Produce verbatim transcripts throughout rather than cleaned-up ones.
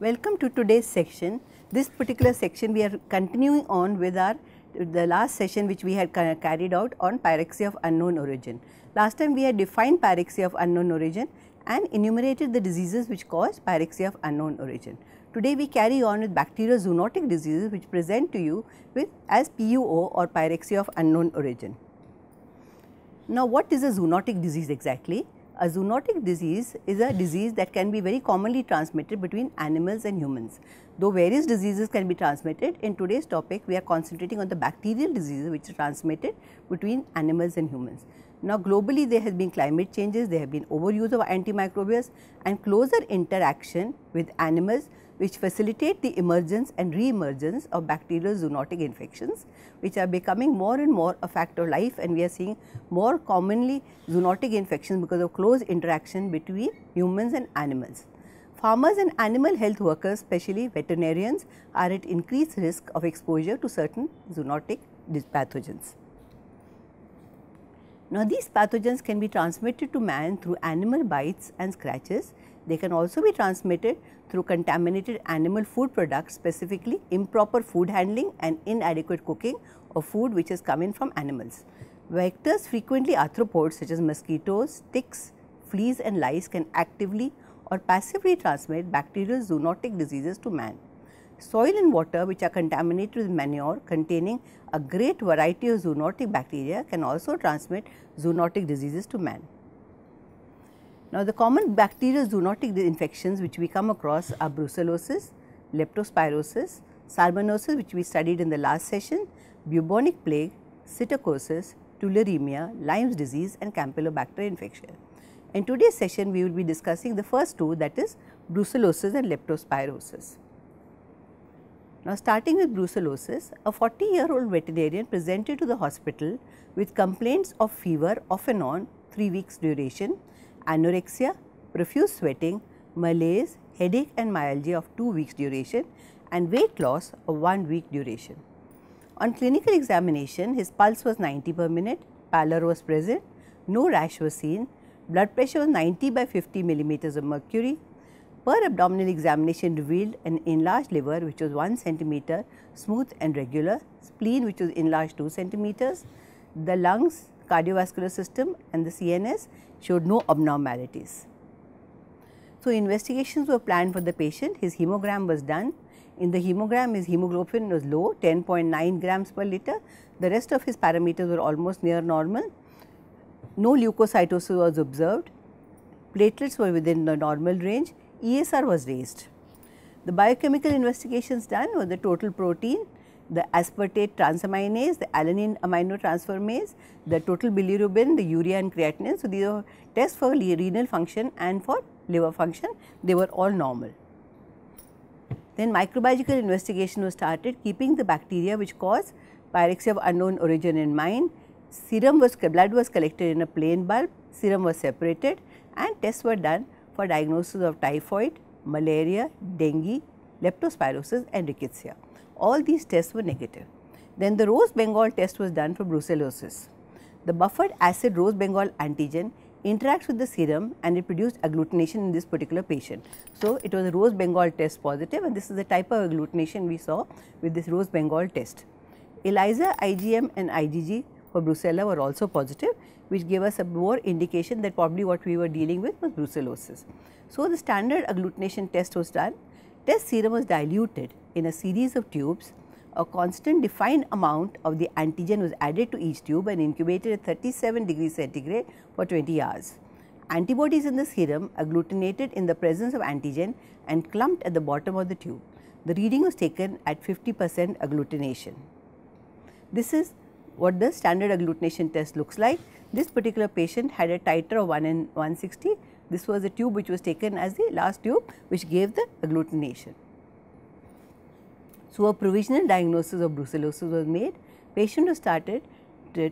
Welcome to today's section. This particular section we are continuing on with our the last session which we had carried out on pyrexia of unknown origin. Last time we had defined pyrexia of unknown origin and enumerated the diseases which cause pyrexia of unknown origin. Today we carry on with bacteriozoonotic diseases which present to you with as P U O or pyrexia of unknown origin. Now what is a zoonotic disease exactly? A zoonotic disease is a disease that can be very commonly transmitted between animals and humans. Though various diseases can be transmitted, in today's topic we are concentrating on the bacterial diseases which are transmitted between animals and humans. Now globally there has been climate changes, there have been overuse of antimicrobials and closer interaction with animals which facilitate the emergence and re-emergence of bacterial zoonotic infections, which are becoming more and more a fact of life, and we are seeing more commonly zoonotic infections because of close interaction between humans and animals. Farmers and animal health workers, especially veterinarians, are at increased risk of exposure to certain zoonotic pathogens. Now these pathogens can be transmitted to man through animal bites and scratches. They can also be transmitted through contaminated animal food products, specifically improper food handling and inadequate cooking of food which has come in from animals. Vectors, frequently arthropods such as mosquitoes, ticks, fleas and lice, can actively or passively transmit bacterial zoonotic diseases to man. Soil and water which are contaminated with manure containing a great variety of zoonotic bacteria can also transmit zoonotic diseases to man. Now, the common bacterial zoonotic infections which we come across are brucellosis, leptospirosis, salmonosis, which we studied in the last session, bubonic plague, psittacosis, tularemia, Lyme's disease and campylobacter infection. In today's session, we will be discussing the first two, that is brucellosis and leptospirosis. Now, starting with brucellosis, a forty year old veterinarian presented to the hospital with complaints of fever off and on, three weeks duration, anorexia, profuse sweating, malaise, headache and myalgia of two weeks duration and weight loss of one week duration. On clinical examination, his pulse was ninety per minute, pallor was present, no rash was seen, blood pressure was ninety by fifty millimeters of mercury. Per abdominal examination revealed an enlarged liver which was one centimeter, smooth and regular, spleen which was enlarged two centimeters, the lungs, cardiovascular system and the C N S showed no abnormalities. So, investigations were planned for the patient. His hemogram was done. In the hemogram, his hemoglobin was low, ten point nine grams per liter. The rest of his parameters were almost near normal. No leukocytosis was observed. Platelets were within the normal range. E S R was raised. The biochemical investigations done were the total protein, the aspartate transaminase, the alanine aminotransferase, the total bilirubin, the urea and creatinine. So, these are tests for renal function and for liver function, they were all normal. Then microbiological investigation was started, keeping the bacteria which cause pyrexia of unknown origin in mind. Serum was, blood was collected in a plain bulb, serum was separated and tests were done for diagnosis of typhoid, malaria, dengue, leptospirosis and rickettsia. All these tests were negative. Then the Rose Bengal test was done for brucellosis. The buffered acid Rose Bengal antigen interacts with the serum and it produced agglutination in this particular patient. So, it was a Rose Bengal test positive, and this is the type of agglutination we saw with this Rose Bengal test. ELISA, I G M and I G G for Brucella were also positive, which gave us a more indication that probably what we were dealing with was brucellosis. So, the standard agglutination test was done. Test serum was diluted in a series of tubes. A constant defined amount of the antigen was added to each tube and incubated at thirty-seven degrees centigrade for twenty hours. Antibodies in the serum agglutinated in the presence of antigen and clumped at the bottom of the tube. The reading was taken at fifty percent agglutination. This is what the standard agglutination test looks like. This particular patient had a titer of one in one sixty This was a tube which was taken as the last tube which gave the agglutination. So, a provisional diagnosis of brucellosis was made. Patient was started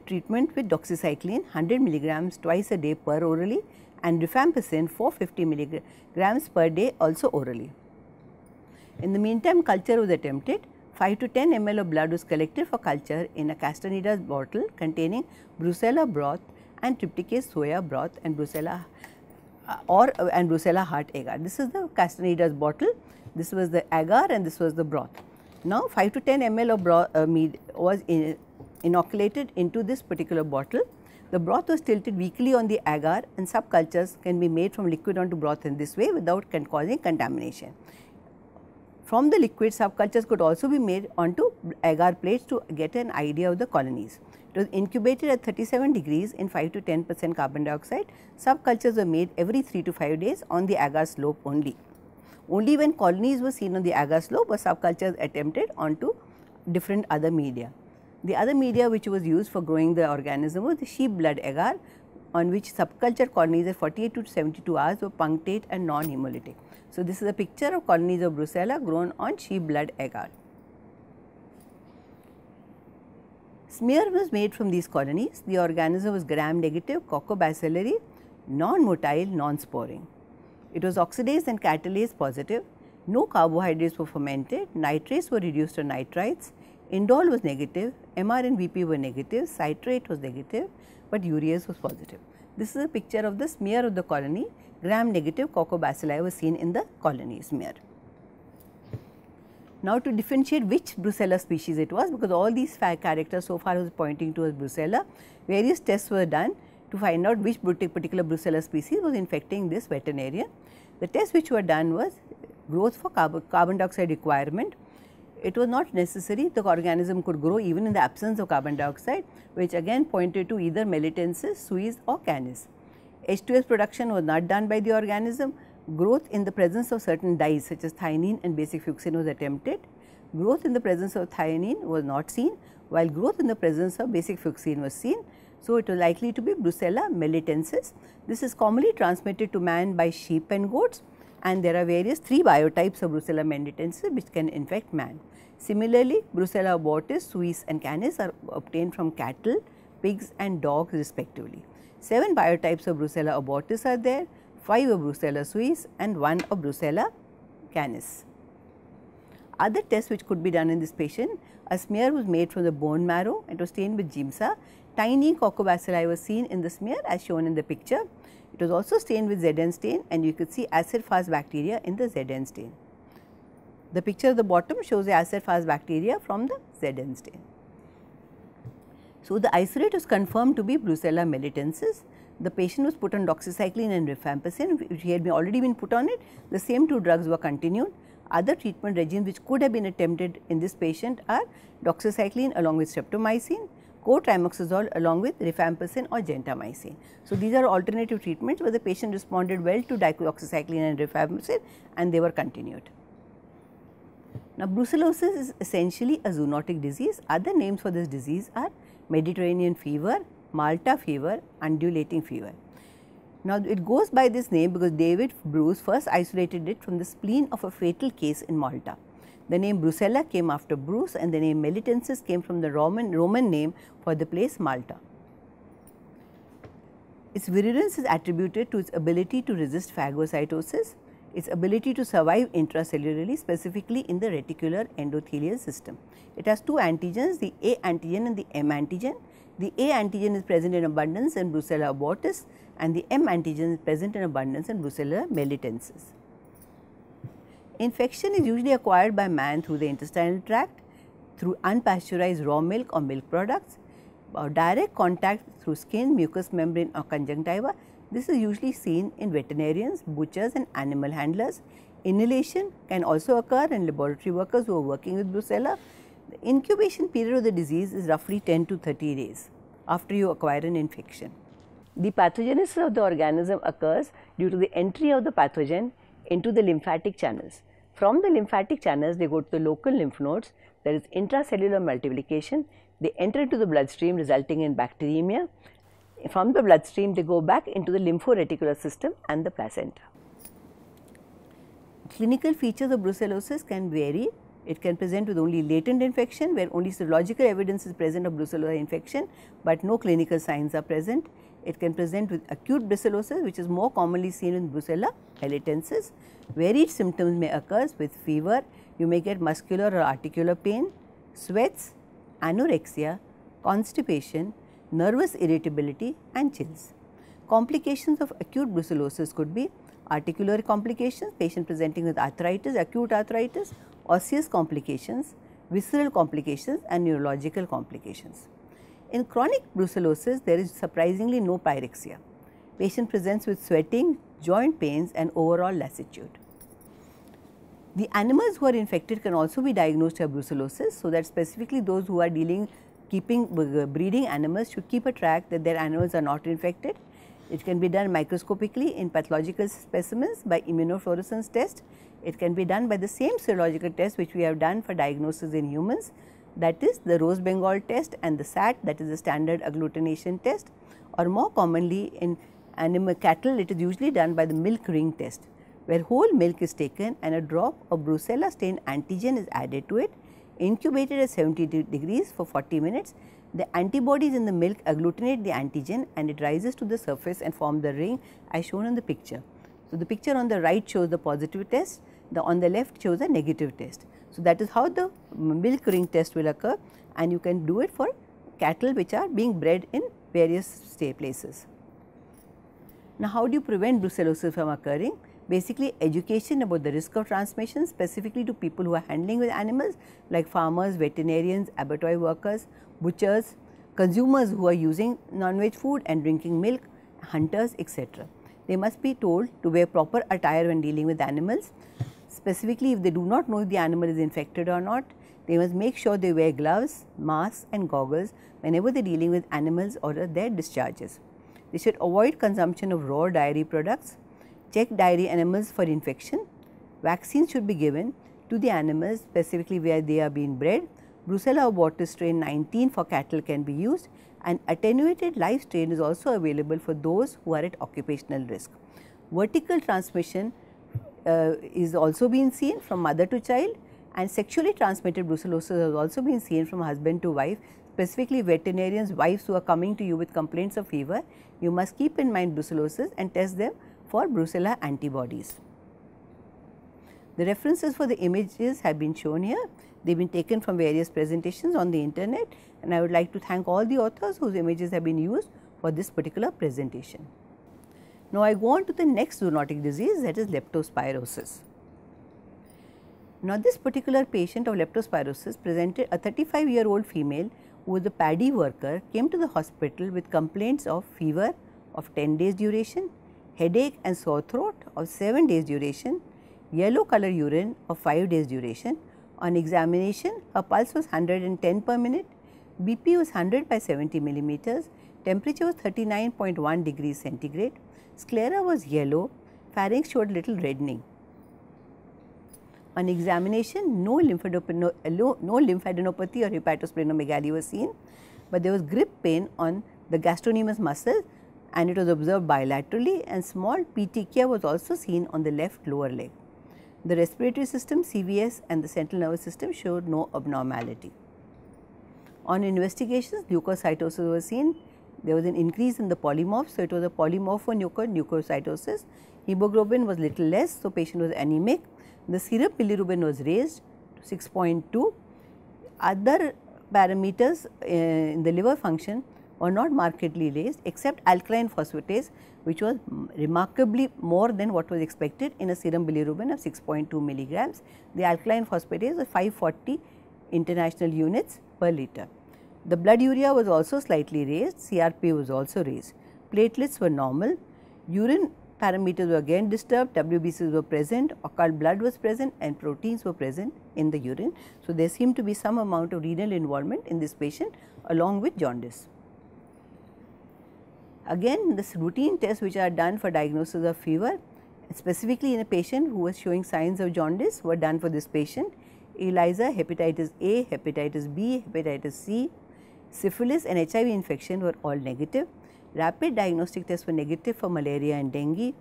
treatment with doxycycline one hundred milligrams twice a day per orally and rifampicin four hundred fifty milligrams per day also orally. In the meantime, culture was attempted. five to ten milliliters of blood was collected for culture in a Castaneda bottle containing Brucella broth and trypticase soya broth and Brucella uh, or uh, and Brucella heart agar. This is the Castaneda's bottle. This was the agar and this was the broth. Now, five to ten milliliters of broth uh, mead was in, inoculated into this particular bottle. The broth was tilted weakly on the agar and subcultures can be made from liquid onto broth in this way without con causing contamination. From the liquid, subcultures could also be made onto agar plates to get an idea of the colonies. It was incubated at thirty-seven degrees in five to ten percent carbon dioxide. Subcultures were made every three to five days on the agar slope only. Only when colonies were seen on the agar slope were subcultures attempted onto different other media. The other media which was used for growing the organism was the sheep blood agar, on which subculture colonies at forty-eight to seventy-two hours were punctate and non-hemolytic. So, this is a picture of colonies of Brucella grown on sheep blood agar. Smear was made from these colonies. The organism was gram-negative, coccobacillary, non-motile, non-sporing. It was oxidase and catalase positive. No carbohydrates were fermented. Nitrates were reduced to nitrites. Indole was negative, M R and V P were negative, citrate was negative, but urease was positive. This is a picture of the smear of the colony. Gram-negative coccobacilli was seen in the colony smear. Now, to differentiate which Brucella species it was, because all these characters so far was pointing towards Brucella, various tests were done to find out which particular Brucella species was infecting this veterinarian. The tests which were done was growth for carbon dioxide requirement. It was not necessary, the organism could grow even in the absence of carbon dioxide, which again pointed to either melitensis, suis or canis. H two S production was not done by the organism. Growth in the presence of certain dyes such as thionine and basic fuchsin was attempted. Growth in the presence of thionine was not seen, while growth in the presence of basic fuchsin was seen. So, it was likely to be Brucella melitensis. This is commonly transmitted to man by sheep and goats, and there are various three biotypes of Brucella melitensis which can infect man. Similarly, Brucella abortus, suis and canis are obtained from cattle, pigs and dogs respectively. Seven biotypes of Brucella abortus are there, five of Brucella suis and one of Brucella canis. Other tests which could be done in this patient, a smear was made from the bone marrow, it was stained with G I M S A. Tiny coccobacilli was seen in the smear as shown in the picture. It was also stained with Z N stain and you could see acid-fast bacteria in the Z N stain. The picture at the bottom shows the acid-fast bacteria from the Z N stain. So, the isolate was confirmed to be Brucella melitensis. The patient was put on doxycycline and rifampicin, which he had been already been put on it. The same two drugs were continued. Other treatment regimes which could have been attempted in this patient are doxycycline along with streptomycin, cotrimoxazole along with rifampicin or gentamicin. So, these are alternative treatments where the patient responded well to doxycycline and rifampicin and they were continued. Now, brucellosis is essentially a zoonotic disease. Other names for this disease are Mediterranean fever, Malta fever, undulating fever. Now, it goes by this name because David Bruce first isolated it from the spleen of a fatal case in Malta. The name Brucella came after Bruce and the name melitensis came from the Roman, Roman name for the place Malta. Its virulence is attributed to its ability to resist phagocytosis, its ability to survive intracellularly, specifically in the reticular endothelial system. It has two antigens, the A antigen and the M antigen. The A antigen is present in abundance in Brucella abortus and the M antigen is present in abundance in Brucella melitensis. Infection is usually acquired by man through the intestinal tract, through unpasteurized raw milk or milk products, or direct contact through skin, mucous membrane or conjunctiva. This is usually seen in veterinarians, butchers and animal handlers. Inhalation can also occur in laboratory workers who are working with Brucella. The incubation period of the disease is roughly ten to thirty days after you acquire an infection. The pathogenesis of the organism occurs due to the entry of the pathogen into the lymphatic channels. From the lymphatic channels, they go to the local lymph nodes, there is intracellular multiplication, they enter into the bloodstream resulting in bacteremia. from the bloodstream they go back into the lympho-reticular system and the placenta. Clinical features of brucellosis can vary. It can present with only latent infection where only serological evidence is present of brucellosis infection but no clinical signs are present. It can present with acute brucellosis which is more commonly seen in Brucella melitensis. Varied symptoms may occur with fever, you may get muscular or articular pain, sweats, anorexia, constipation, nervous irritability and chills. Complications of acute brucellosis could be articular complications, patient presenting with arthritis, acute arthritis, osseous complications, visceral complications and neurological complications. In chronic brucellosis, there is surprisingly no pyrexia. Patient presents with sweating, joint pains and overall lassitude. The animals who are infected can also be diagnosed as brucellosis, so that specifically those who are dealing, keeping breeding animals should keep a track that their animals are not infected. It can be done microscopically in pathological specimens by immunofluorescence test. It can be done by the same serological test which we have done for diagnosis in humans, that is the Rose Bengal test and the S A T, that is the standard agglutination test, or more commonly in animal cattle it is usually done by the milk ring test where whole milk is taken and a drop of Brucella stain antigen is added to it, incubated at seventy degrees for forty minutes. The antibodies in the milk agglutinate the antigen and it rises to the surface and forms the ring as shown in the picture. So, the picture on the right shows the positive test, the on the left shows a negative test. So, that is how the milk ring test will occur and you can do it for cattle which are being bred in various stay places. Now, how do you prevent brucellosis from occurring? Basically, education about the risk of transmission specifically to people who are handling with animals like farmers, veterinarians, abattoir workers, butchers, consumers who are using non-veg food and drinking milk, hunters, et cetera. They must be told to wear proper attire when dealing with animals. Specifically, if they do not know if the animal is infected or not, they must make sure they wear gloves, masks and goggles whenever they are dealing with animals or their discharges. They should avoid consumption of raw dairy products. Check dairy animals for infection. Vaccines should be given to the animals specifically where they are being bred. Brucella abortus strain nineteen for cattle can be used and attenuated live strain is also available for those who are at occupational risk. Vertical transmission uh, is also being seen from mother to child and sexually transmitted brucellosis has also been seen from husband to wife. Specifically veterinarians, wives who are coming to you with complaints of fever, you must keep in mind brucellosis and test them for Brucella antibodies. The references for the images have been shown here. They have been taken from various presentations on the internet and I would like to thank all the authors whose images have been used for this particular presentation. Now, I go on to the next zoonotic disease, that is leptospirosis. Now, this particular patient of leptospirosis presented, a thirty-five year old female who was a paddy worker, came to the hospital with complaints of fever of ten days duration, headache and sore throat of seven days duration, yellow color urine of five days duration. On examination, her pulse was one hundred ten per minute, B P was one hundred by seventy millimeters, temperature was thirty-nine point one degrees centigrade, sclera was yellow, pharynx showed little reddening. On examination, no, no, no lymphadenopathy or hepatosplenomegaly was seen, but there was grip pain on the gastrocnemius muscle and it was observed bilaterally and small petechiae was also seen on the left lower leg. The respiratory system, C V S and the central nervous system showed no abnormality. On investigations, leukocytosis was seen. There was an increase in the polymorph, so it was a polymorphonucleocytosis. Hemoglobin was little less, so patient was anemic. The serum bilirubin was raised to six point two. Other parameters uh, in the liver function were not markedly raised except alkaline phosphatase which was remarkably more than what was expected in a serum bilirubin of six point two milligrams. The alkaline phosphatase was five forty international units per liter. The blood urea was also slightly raised, C R P was also raised. Platelets were normal, urine parameters were again disturbed, W B Cs were present, occult blood was present and proteins were present in the urine. So, there seemed to be some amount of renal involvement in this patient along with jaundice. Again, this routine tests which are done for diagnosis of fever, specifically in a patient who was showing signs of jaundice, were done for this patient. ELISA, hepatitis A, hepatitis B, hepatitis C, syphilis and H I V infection were all negative. Rapid diagnostic tests were negative for malaria and dengue.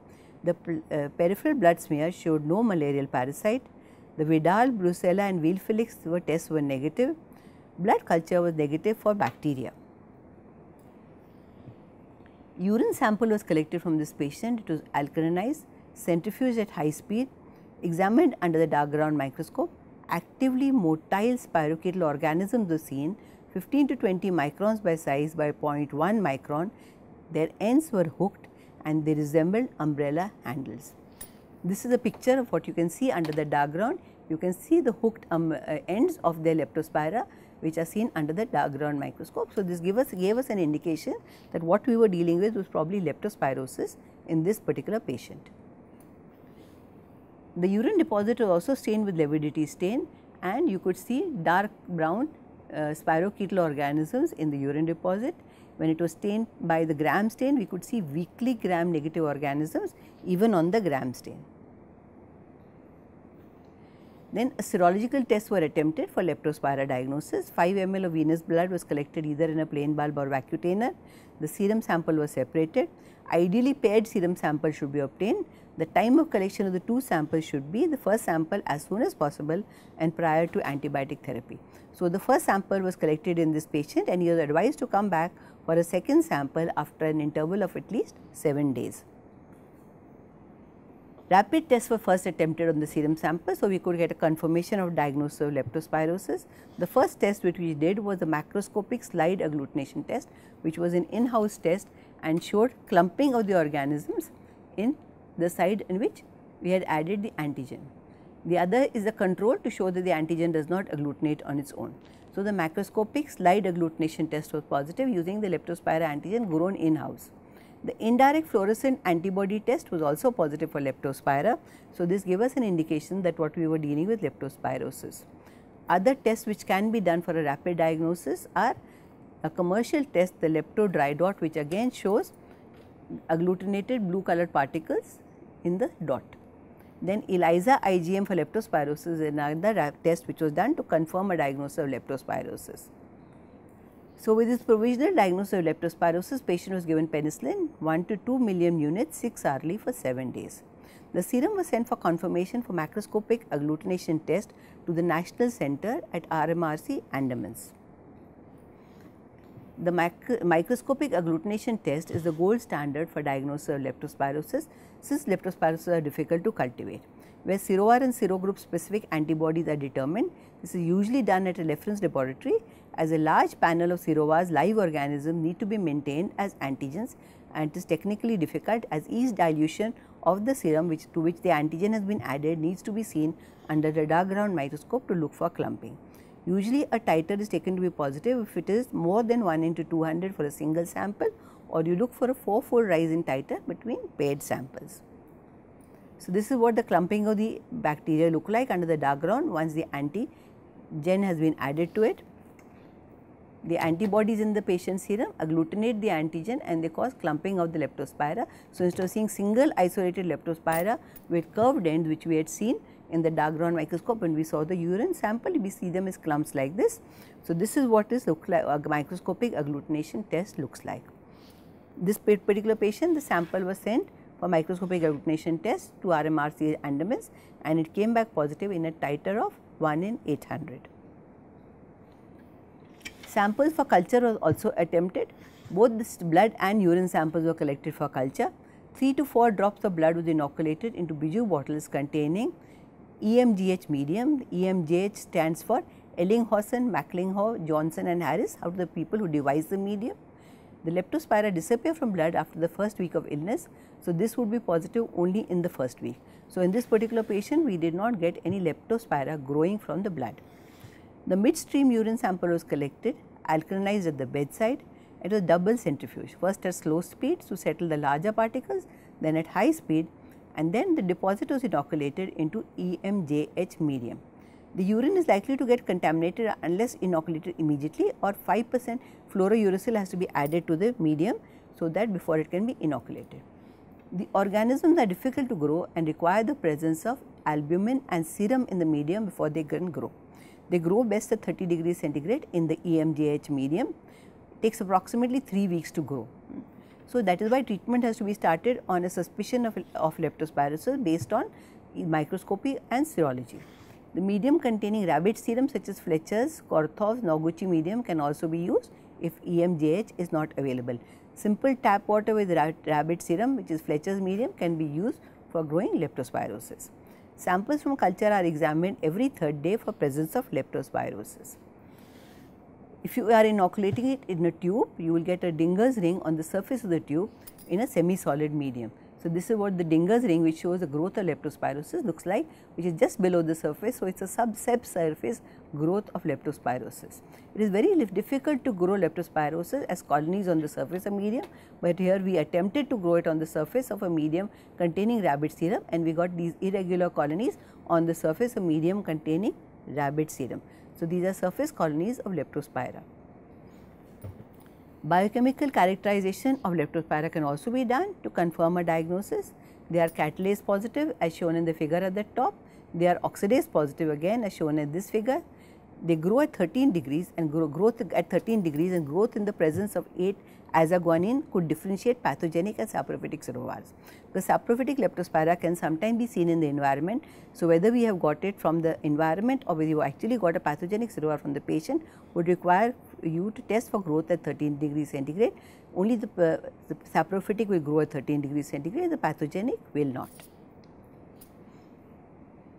The uh, peripheral blood smear showed no malarial parasite. The Vidal, Brucella and Wheelfelix were tests were negative. Blood culture was negative for bacteria. Urine sample was collected from this patient. It was alkalinized, centrifuged at high speed, examined under the dark ground microscope. Actively motile spirochetal organisms were seen, fifteen to twenty microns by size by zero point one micron. Their ends were hooked and they resembled umbrella handles. This is a picture of what you can see under the dark ground. You can see the hooked um, uh, ends of their Leptospira, which are seen under the dark ground microscope. So, this give us, gave us an indication that what we were dealing with was probably leptospirosis in this particular patient. The urine deposit was also stained with lividity stain, and you could see dark brown uh, spirochetal organisms in the urine deposit. When it was stained by the gram stain, we could see weakly gram negative organisms even on the gram stain. Then a serological tests were attempted for Leptospira diagnosis. five milliliters of venous blood was collected either in a plain bulb or vacutainer. The serum sample was separated. Ideally paired serum sample should be obtained. The time of collection of the two samples should be the first sample as soon as possible and prior to antibiotic therapy. So, the first sample was collected in this patient and he was advised to come back for a second sample after an interval of at least seven days. Rapid tests were first attempted on the serum sample, so we could get a confirmation of diagnosis of leptospirosis. The first test which we did was the macroscopic slide agglutination test, which was an in-house test and showed clumping of the organisms in the side in which we had added the antigen. The other is the control to show that the antigen does not agglutinate on its own. So, the macroscopic slide agglutination test was positive using the Leptospira antigen grown in-house. The indirect fluorescent antibody test was also positive for Leptospira. So, this gave us an indication that what we were dealing with leptospirosis. Other tests which can be done for a rapid diagnosis are a commercial test, the lepto dry dot, which again shows agglutinated blue colored particles in the dot. Then ELISA I G M for leptospirosis is another test which was done to confirm a diagnosis of leptospirosis. So, with this provisional diagnosis of leptospirosis, patient was given penicillin one to two million units six hourly for seven days. The serum was sent for confirmation for macroscopic agglutination test to the National Center at R M R C Andamans. The microscopic agglutination test is the gold standard for diagnosis of leptospirosis since leptospirosis are difficult to cultivate. Where seroR and serogroup specific antibodies are determined, this is usually done at a reference laboratory as a large panel of seroRs live organisms need to be maintained as antigens, and it is technically difficult as each dilution of the serum which to which the antigen has been added needs to be seen under a dark ground microscope to look for clumping. Usually a titer is taken to be positive if it is more than one into two hundred for a single sample, or you look for a four-fold rise in titer between paired samples. So, this is what the clumping of the bacteria look like under the dark ground once the antigen has been added to it. The antibodies in the patient's serum agglutinate the antigen and they cause clumping of the Leptospira. So, instead of seeing single isolated Leptospira with curved ends which we had seen in the dark ground microscope when we saw the urine sample, we see them as clumps like this. So, this is what this look like, uh, microscopic agglutination test looks like. This particular patient, the sample was sent for microscopic agglutination test to R M R C Andamans and it came back positive in a titer of one in eight hundred. Samples for culture was also attempted. Both the blood and urine samples were collected for culture. three to four drops of blood was inoculated into bijou bottles containing E M J H medium. The E M J H stands for Ellinghausen, McCullough, Johnson and Harris, out of the people who devised the medium. The Leptospira disappear from blood after the first week of illness. So, this would be positive only in the first week. So, in this particular patient, we did not get any Leptospira growing from the blood. The midstream urine sample was collected, alkalinized at the bedside. It was double centrifuge, first at slow speed to settle the larger particles, then at high speed, and then the deposit was inoculated into E M J H medium. The urine is likely to get contaminated unless inoculated immediately, or five percent fluorouracil has to be added to the medium so that before it can be inoculated. The organisms are difficult to grow and require the presence of albumin and serum in the medium before they can grow. They grow best at thirty degrees centigrade in the E M J H medium. It takes approximately three weeks to grow. So that is why treatment has to be started on a suspicion of, of leptospirosis based on microscopy and serology. The medium containing rabbit serum such as Fletcher's, Korthoff's, Noguchi medium can also be used if E M J H is not available. Simple tap water with ra rabbit serum, which is Fletcher's medium, can be used for growing leptospirosis. Samples from culture are examined every third day for presence of leptospirosis. If you are inoculating it in a tube, you will get a Dinger's ring on the surface of the tube in a semi-solid medium. So, this is what the Dinger's ring, which shows the growth of leptospirosis, looks like, which is just below the surface. So, it is a sub-subsurface growth of leptospirosis. It is very difficult to grow leptospirosis as colonies on the surface of medium, but here we attempted to grow it on the surface of a medium containing rabbit serum, and we got these irregular colonies on the surface of medium containing rabbit serum. So, these are surface colonies of Leptospira. Biochemical characterization of Leptospira can also be done to confirm a diagnosis. They are catalase positive as shown in the figure at the top. They are oxidase positive again as shown in this figure. They grow at thirteen degrees and grow growth at thirteen degrees and growth in the presence of eight azaguanine could differentiate pathogenic and saprophytic serovars. Because saprophytic leptospira can sometimes be seen in the environment. So, whether we have got it from the environment or whether you actually got a pathogenic serovar from the patient would require you to test for growth at thirteen degrees centigrade. Only the, uh, the saprophytic will grow at thirteen degrees centigrade, the pathogenic will not.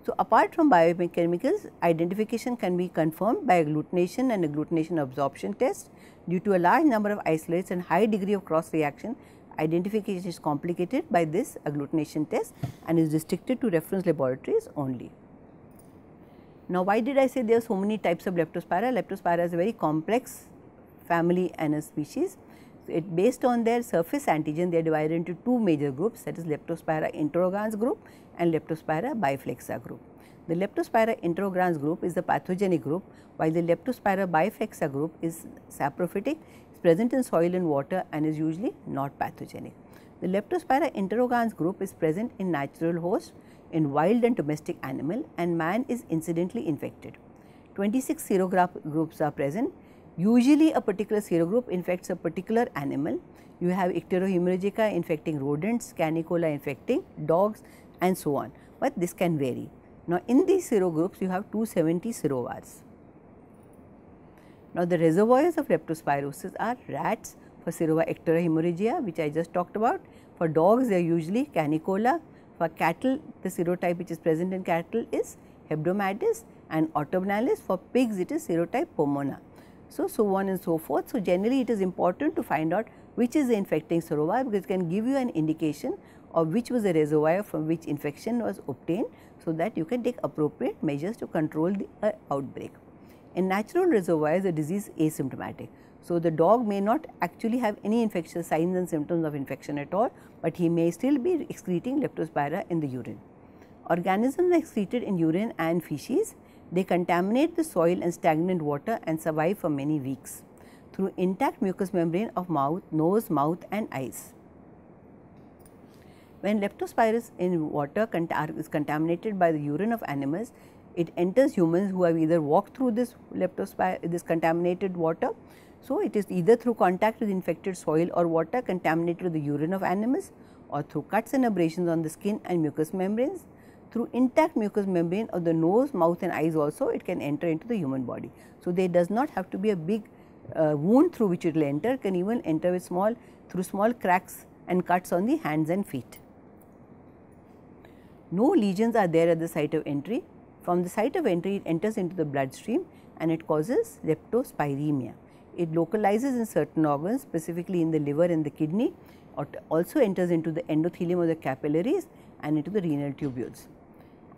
So, apart from biochemicals, identification can be confirmed by agglutination and agglutination absorption test. Due to a large number of isolates and high degree of cross reaction, identification is complicated by this agglutination test and is restricted to reference laboratories only. Now, why did I say there are so many types of Leptospira? Leptospira is a very complex family and a species. So, it based on their surface antigen, they are divided into two major groups, that is Leptospira interrogans group and Leptospira biflexa group. The Leptospira interrogans group is the pathogenic group, while the Leptospira biflexa group is saprophytic, is present in soil and water and is usually not pathogenic. The Leptospira interrogans group is present in natural host, in wild and domestic animal, and man is incidentally infected. twenty-six serogroups are present. Usually a particular serogroup infects a particular animal. You have Icterohemorrhagica infecting rodents, Canicola infecting dogs, and so on, but this can vary. Now, in these serogroups, you have two hundred seventy serovars. Now, the reservoirs of leptospirosis are rats for serova Icterohemorrhagia, which I just talked about. For dogs, they are usually Canicola. For cattle, the serotype which is present in cattle is Hebdomadis and Autumnalis. For pigs, it is serotype Pomona. So, so on and so forth. So, generally, it is important to find out which is the infecting serovar, because it can give you an indication of which was the reservoir from which infection was obtained, so that you can take appropriate measures to control the uh, outbreak. In natural reservoirs, the disease is asymptomatic. So, the dog may not actually have any infectious signs and symptoms of infection at all, but he may still be excreting Leptospira in the urine. Organisms are excreted in urine and feces. They contaminate the soil and stagnant water and survive for many weeks through intact mucous membrane of mouth, nose, mouth and eyes. When leptospira in water is contaminated by the urine of animals, it enters humans who have either walked through this leptospira, this contaminated water. So, it is either through contact with infected soil or water contaminated with the urine of animals, or through cuts and abrasions on the skin and mucous membranes. Through intact mucous membrane of the nose, mouth and eyes also, it can enter into the human body. So, there does not have to be a big uh, wound through which it will enter. It can even enter with small, through small cracks and cuts on the hands and feet. No lesions are there at the site of entry. From the site of entry, it enters into the bloodstream and it causes leptospiremia. It localizes in certain organs, specifically in the liver and the kidney, or also enters into the endothelium of the capillaries and into the renal tubules.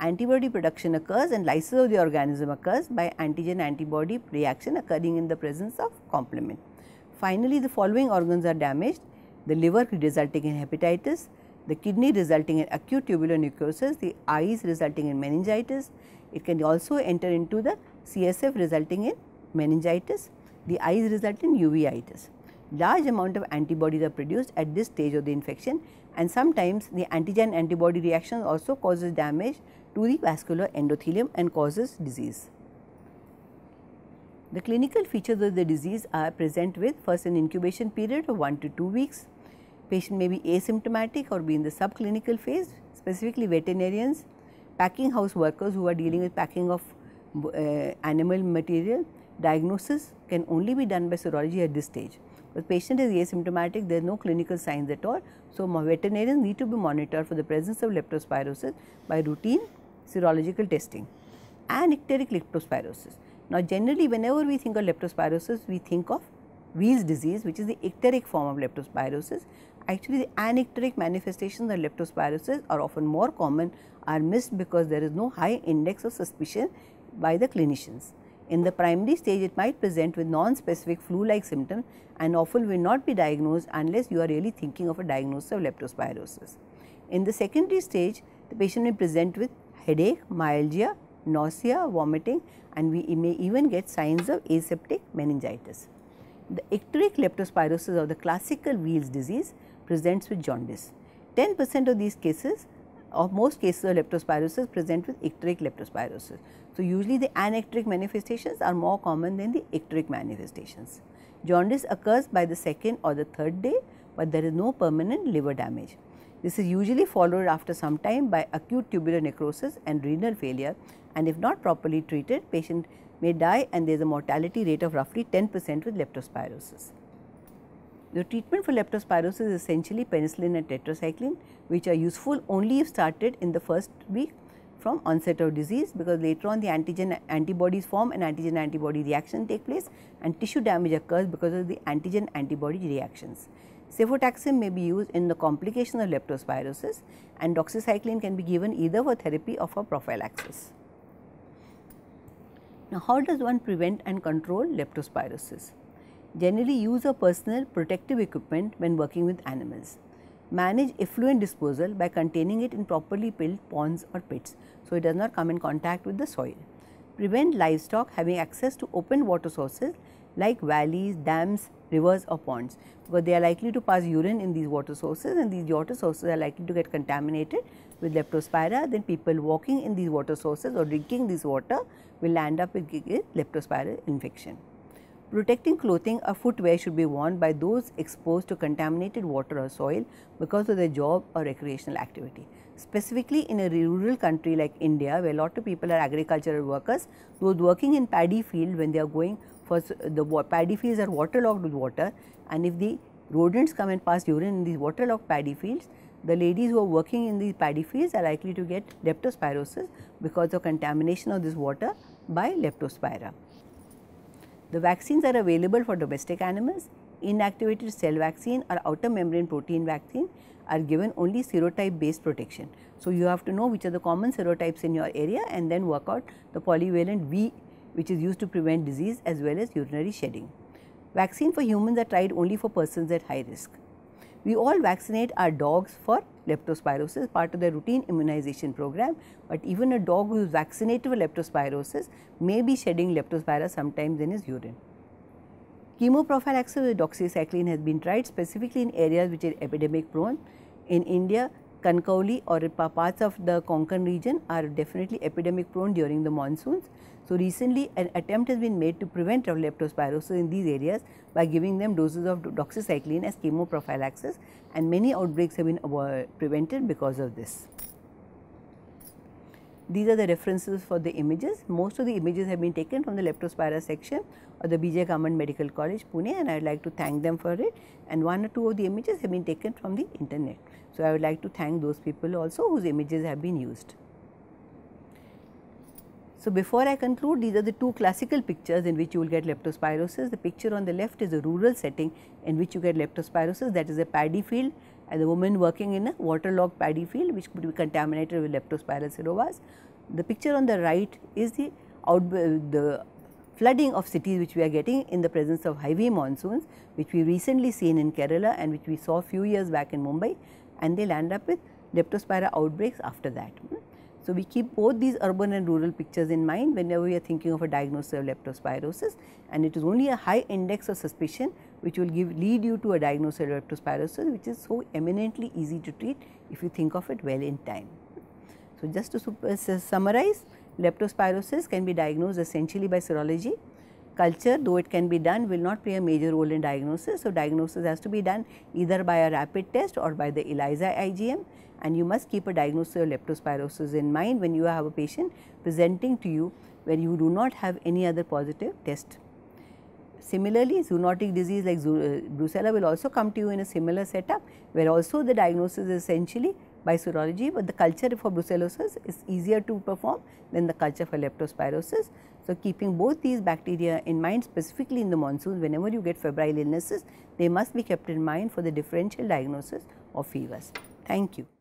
Antibody production occurs and lysis of the organism occurs by antigen-antibody reaction occurring in the presence of complement. Finally, the following organs are damaged: the liver resulting in hepatitis, the kidney resulting in acute tubular necrosis, the eyes resulting in meningitis. It can also enter into the C S F resulting in meningitis, the eyes result in uveitis. Large amount of antibodies are produced at this stage of the infection, and sometimes the antigen-antibody reaction also causes damage to the vascular endothelium and causes disease. The clinical features of the disease are present with first an incubation period of one to two weeks. Patient may be asymptomatic or be in the subclinical phase, specifically veterinarians, packing house workers who are dealing with packing of uh, animal material. Diagnosis can only be done by serology at this stage. The patient is asymptomatic, there is no clinical signs at all. So, veterinarians need to be monitored for the presence of leptospirosis by routine serological testing and icteric leptospirosis. Now, generally whenever we think of leptospirosis, we think of Wies disease, which is the icteric form of leptospirosis. Actually, the anicteric manifestations of leptospirosis are often more common, are missed because there is no high index of suspicion by the clinicians. In the primary stage, it might present with non-specific flu-like symptoms and often will not be diagnosed unless you are really thinking of a diagnosis of leptospirosis. In the secondary stage, the patient may present with headache, myalgia, nausea, vomiting, and we may even get signs of aseptic meningitis. The icteric leptospirosis or the classical Wies disease presents with jaundice. ten percent of these cases or most cases of leptospirosis present with icteric leptospirosis. So, usually the anicteric manifestations are more common than the icteric manifestations. Jaundice occurs by the second or the third day, but there is no permanent liver damage. This is usually followed after some time by acute tubular necrosis and renal failure, and if not properly treated, patient may die, and there is a mortality rate of roughly ten percent with leptospirosis. The treatment for leptospirosis is essentially penicillin and tetracycline, which are useful only if started in the first week from onset of disease, because later on the antigen antibodies form and antigen antibody reaction take place and tissue damage occurs because of the antigen antibody reactions. Cefotaxime may be used in the complication of leptospirosis, and doxycycline can be given either for therapy or for prophylaxis. Now, how does one prevent and control leptospirosis? Generally, use of personal protective equipment when working with animals. Manage effluent disposal by containing it in properly filled ponds or pits, so it does not come in contact with the soil. Prevent livestock having access to open water sources like valleys, dams, rivers or ponds, because they are likely to pass urine in these water sources, and these water sources are likely to get contaminated with leptospira. Then people walking in these water sources or drinking this water will end up with leptospira infection. Protecting clothing or footwear should be worn by those exposed to contaminated water or soil because of their job or recreational activity. Specifically in a rural country like India, where a lot of people are agricultural workers, those working in paddy field, when they are going for the paddy fields are waterlogged with water, and if the rodents come and pass urine in these waterlogged paddy fields, the ladies who are working in these paddy fields are likely to get leptospirosis because of contamination of this water by leptospira. The vaccines are available for domestic animals. Inactivated cell vaccine or outer membrane protein vaccine are given only serotype based protection. So, you have to know which are the common serotypes in your area and then work out the polyvalent V, which is used to prevent disease as well as urinary shedding. Vaccine for humans are tried only for persons at high risk. We all vaccinate our dogs for leptospirosis, part of the routine immunization program, but even a dog who is vaccinated for leptospirosis may be shedding leptospira sometimes in his urine. Chemoprophylaxis with doxycycline has been tried specifically in areas which are epidemic prone. In India, Kankowli or parts of the Konkan region are definitely epidemic prone during the monsoons. So, recently an attempt has been made to prevent leptospirosis in these areas by giving them doses of doxycycline as chemoprophylaxis, and many outbreaks have been prevented because of this. These are the references for the images. Most of the images have been taken from the Leptospira section of the B J Government Medical College Pune, and I would like to thank them for it, and one or two of the images have been taken from the internet. So, I would like to thank those people also whose images have been used. So, before I conclude, these are the two classical pictures in which you will get leptospirosis. The picture on the left is a rural setting in which you get leptospirosis, that is a paddy field and the woman working in a waterlogged paddy field which could be contaminated with leptospira serovars. The picture on the right is the, out, the flooding of cities which we are getting in the presence of heavy monsoons, which we recently seen in Kerala and which we saw few years back in Mumbai, and they land up with leptospira outbreaks after that. So, we keep both these urban and rural pictures in mind whenever we are thinking of a diagnosis of leptospirosis, and it is only a high index of suspicion which will give, lead you to a diagnosis of leptospirosis, which is so eminently easy to treat if you think of it well in time. So, just to summarize, leptospirosis can be diagnosed essentially by serology. culture, though it can be done, will not play a major role in diagnosis. So, diagnosis has to be done either by a rapid test or by the ELISA I G M, and you must keep a diagnosis of leptospirosis in mind when you have a patient presenting to you where you do not have any other positive test. Similarly, zoonotic disease like Brucella will also come to you in a similar setup where also the diagnosis is essentially by serology, but the culture for brucellosis is easier to perform than the culture for leptospirosis. So, keeping both these bacteria in mind, specifically in the monsoons, whenever you get febrile illnesses, they must be kept in mind for the differential diagnosis of fevers. Thank you.